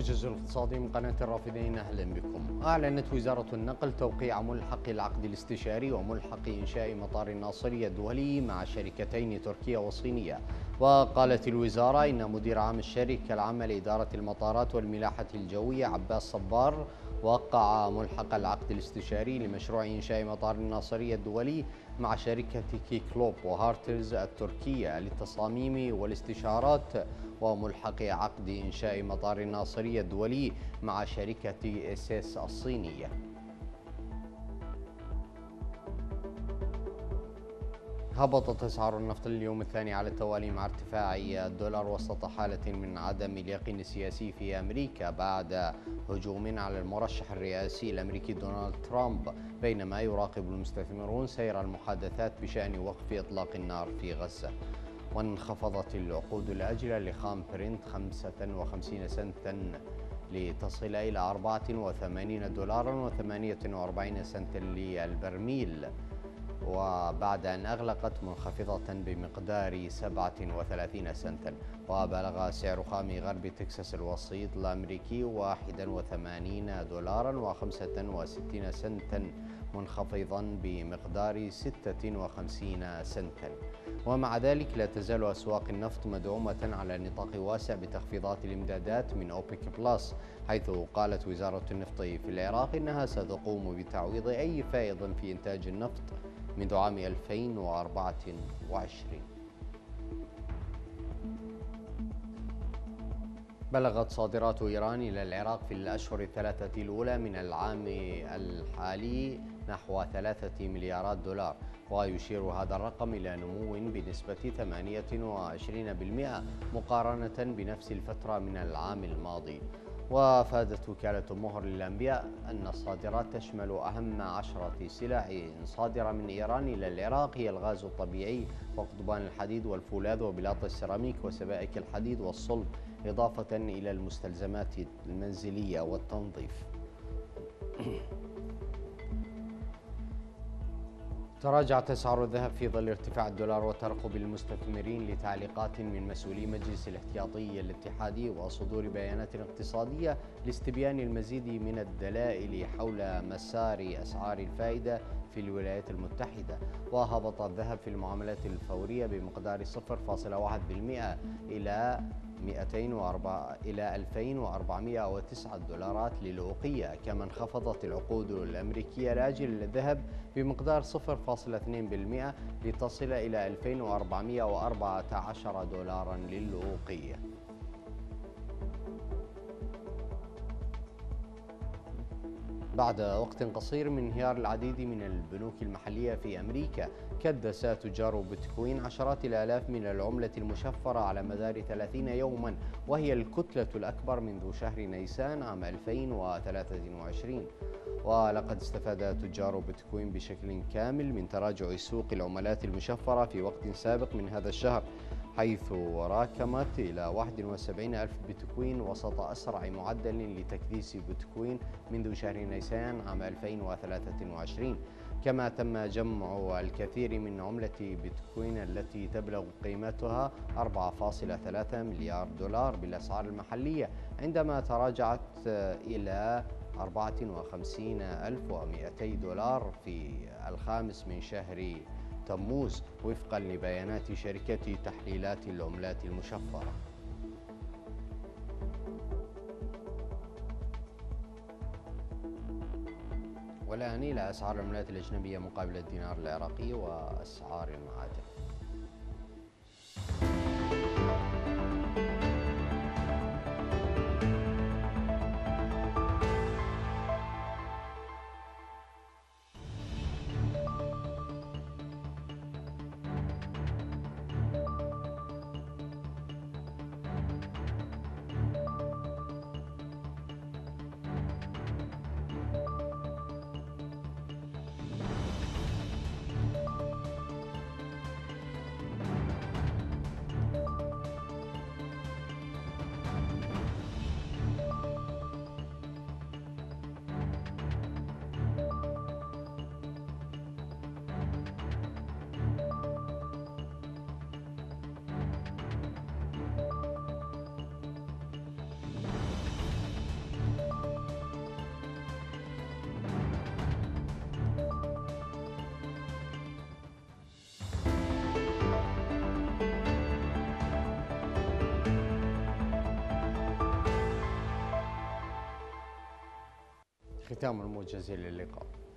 الموجز الاقتصادي من قناة الرافدين، أهلا بكم. أعلنت وزارة النقل توقيع ملحق العقد الاستشاري وملحق إنشاء مطار الناصرية الدولي مع شركتين تركية وصينية. وقالت الوزارة إن مدير عام الشركة العامة لإدارة المطارات والملاحة الجوية عباس صبار وقع ملحق العقد الاستشاري لمشروع إنشاء مطار الناصرية الدولي مع شركة كيكلوب وهارترز التركية للتصاميم والاستشارات، وملحق عقد إنشاء مطار الناصرية الدولي مع شركة اس اس الصينية. هبطت أسعار النفط لليوم الثاني على التوالي مع ارتفاع الدولار وسط حالة من عدم اليقين السياسي في أمريكا بعد هجوم على المرشح الرئاسي الأمريكي دونالد ترامب، بينما يراقب المستثمرون سير المحادثات بشأن وقف إطلاق النار في غزة. وانخفضت العقود الأجلة لخام برنت 55 سنتا لتصل إلى 84 دولارا و48 سنتا للبرميل، وبعد أن أغلقت منخفضة بمقدار 37 سنتا. وبلغ سعر خام غرب تكساس الوسيط الأمريكي 81 دولارا و65 سنتا، منخفضا بمقدار 56 سنتا. ومع ذلك لا تزال أسواق النفط مدعومة على نطاق واسع بتخفيضات الإمدادات من أوبيك بلس، حيث قالت وزارة النفط في العراق إنها ستقوم بتعويض أي فائض في إنتاج النفط منذ عام 2024. بلغت صادرات إيران إلى العراق في الأشهر الثلاثة الأولى من العام الحالي نحو 3 مليارات دولار، ويشير هذا الرقم إلى نمو بنسبة 28% مقارنة بنفس الفترة من العام الماضي. وأفادت وكالة المهر للأنبياء أن الصادرات تشمل أهم 10 سلع صادرة من إيران إلى العراق، هي الغاز الطبيعي وقضبان الحديد والفولاذ وبلاط السيراميك وسبائك الحديد والصلب، إضافة إلى المستلزمات المنزلية والتنظيف. تراجعت أسعار الذهب في ظل ارتفاع الدولار وترقب المستثمرين لتعليقات من مسؤولي مجلس الاحتياطي الاتحادي وصدور بيانات اقتصادية لاستبيان المزيد من الدلائل حول مسار أسعار الفائدة في الولايات المتحدة. وهبط الذهب في المعاملات الفورية بمقدار 0.1% إلى 2409 دولارات للأوقية، كما انخفضت العقود الأمريكية لأجل الذهب بمقدار 0.2% لتصل إلى 2414 دولارا للأوقية. بعد وقت قصير من انهيار العديد من البنوك المحلية في أمريكا، كدس تجار بيتكوين عشرات الآلاف من العملة المشفرة على مدار 30 يوما، وهي الكتلة الأكبر منذ شهر نيسان عام 2023. ولقد استفاد تجار بيتكوين بشكل كامل من تراجع سوق العملات المشفرة في وقت سابق من هذا الشهر، حيث راكمت إلى 71 ألف بيتكوين وسط أسرع معدل لتكديس بيتكوين منذ شهر نيسان عام 2023. كما تم جمع الكثير من عملة بيتكوين التي تبلغ قيمتها 4.3 مليار دولار بالأسعار المحلية، عندما تراجعت إلى 54200 دولار في الخامس من شهر تموز، وفقا لبيانات شركة تحليلات العملات المشفرة. والآن إلى أسعار العملات الأجنبية مقابل الدينار العراقي وأسعار المعادن. ختام الموجز، إلى اللقاء.